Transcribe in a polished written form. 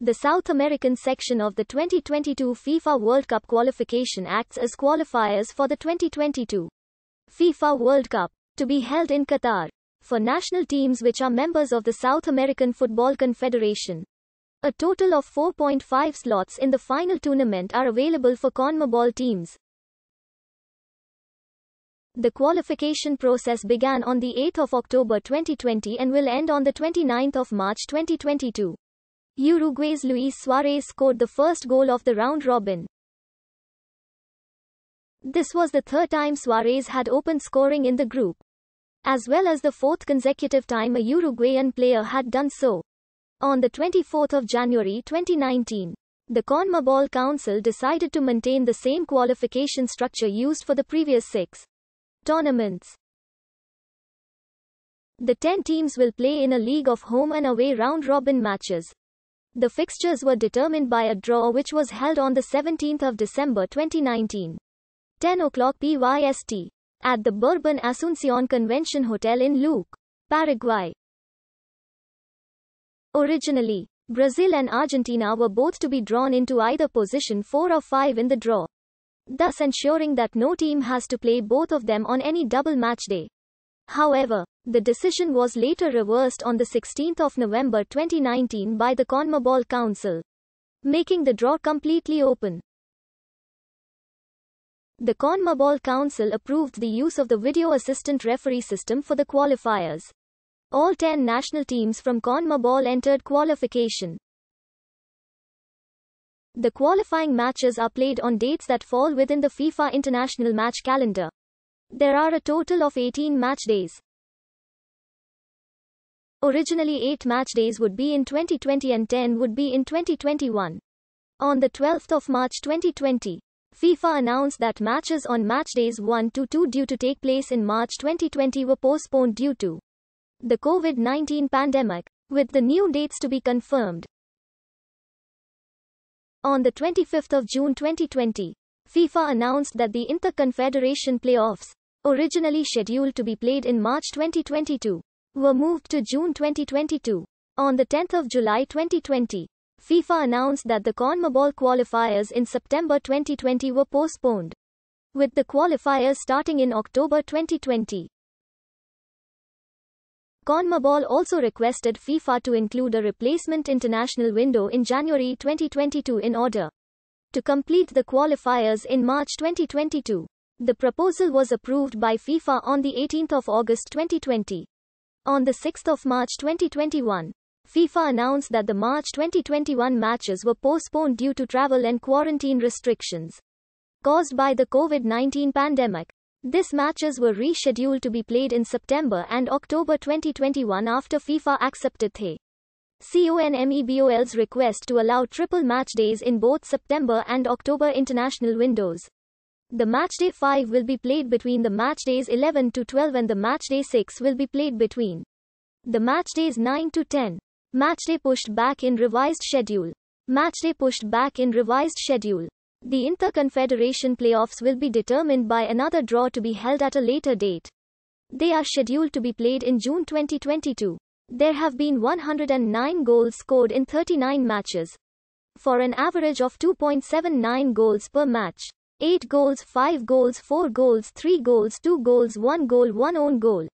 The South American section of the 2022 FIFA World Cup qualification acts as qualifiers for the 2022 FIFA World Cup, to be held in Qatar, for national teams which are members of the South American Football Confederation. A total of 4.5 slots in the final tournament are available for CONMEBOL teams. The qualification process began on 8 October 2020 and will end on 29 March 2022. Uruguay's Luis Suarez scored the first goal of the round-robin. This was the third time Suarez had opened scoring in the group, as well as the fourth consecutive time a Uruguayan player had done so. On 24 January 2019, the CONMEBOL Council decided to maintain the same qualification structure used for the previous six tournaments. The 10 teams will play in a league of home and away round-robin matches. The fixtures were determined by a draw which was held on 17 December 2019, 10:00 PYST, at the Bourbon Asuncion Convention Hotel in Luque, Paraguay. Originally, Brazil and Argentina were both to be drawn into either position 4 or 5 in the draw, thus ensuring that no team has to play both of them on any double match day. However, the decision was later reversed on 16 November 2019 by the CONMEBOL Council, making the draw completely open. The CONMEBOL Council approved the use of the video assistant referee system for the qualifiers. All 10 national teams from CONMEBOL entered qualification. The qualifying matches are played on dates that fall within the FIFA international match calendar. There are a total of 18 match days. Originally 8 match days would be in 2020 and 10 would be in 2021. On 12 March 2020, FIFA announced that matches on match days 1 to 2 due to take place in March 2020 were postponed due to the COVID-19 pandemic, with the new dates to be confirmed. On 25 June 2020, FIFA announced that the Inter-Confederation Playoffs, originally scheduled to be played in March 2022, were moved to June 2022. On 10 July 2020, FIFA announced that the CONMEBOL qualifiers in September 2020 were postponed, with the qualifiers starting in October 2020. CONMEBOL also requested FIFA to include a replacement international window in January 2022 in order to complete the qualifiers in March 2022. The proposal was approved by FIFA on 18 August 2020. On 6 March 2021, FIFA announced that the March 2021 matches were postponed due to travel and quarantine restrictions caused by the COVID-19 pandemic. These matches were rescheduled to be played in September and October 2021 after FIFA accepted the CONMEBOL's request to allow triple match days in both September and October international windows. The matchday 5 will be played between the matchdays 11 to 12 and the matchday 6 will be played between the matchdays 9 to 10. Matchday pushed back in revised schedule. Matchday pushed back in revised schedule. The Inter-Confederation Playoffs will be determined by another draw to be held at a later date. They are scheduled to be played in June 2022. There have been 109 goals scored in 39 matches, for an average of 2.79 goals per match. 8 goals, 5 goals, 4 goals, 3 goals, 2 goals, 1 goal, 1 own goal.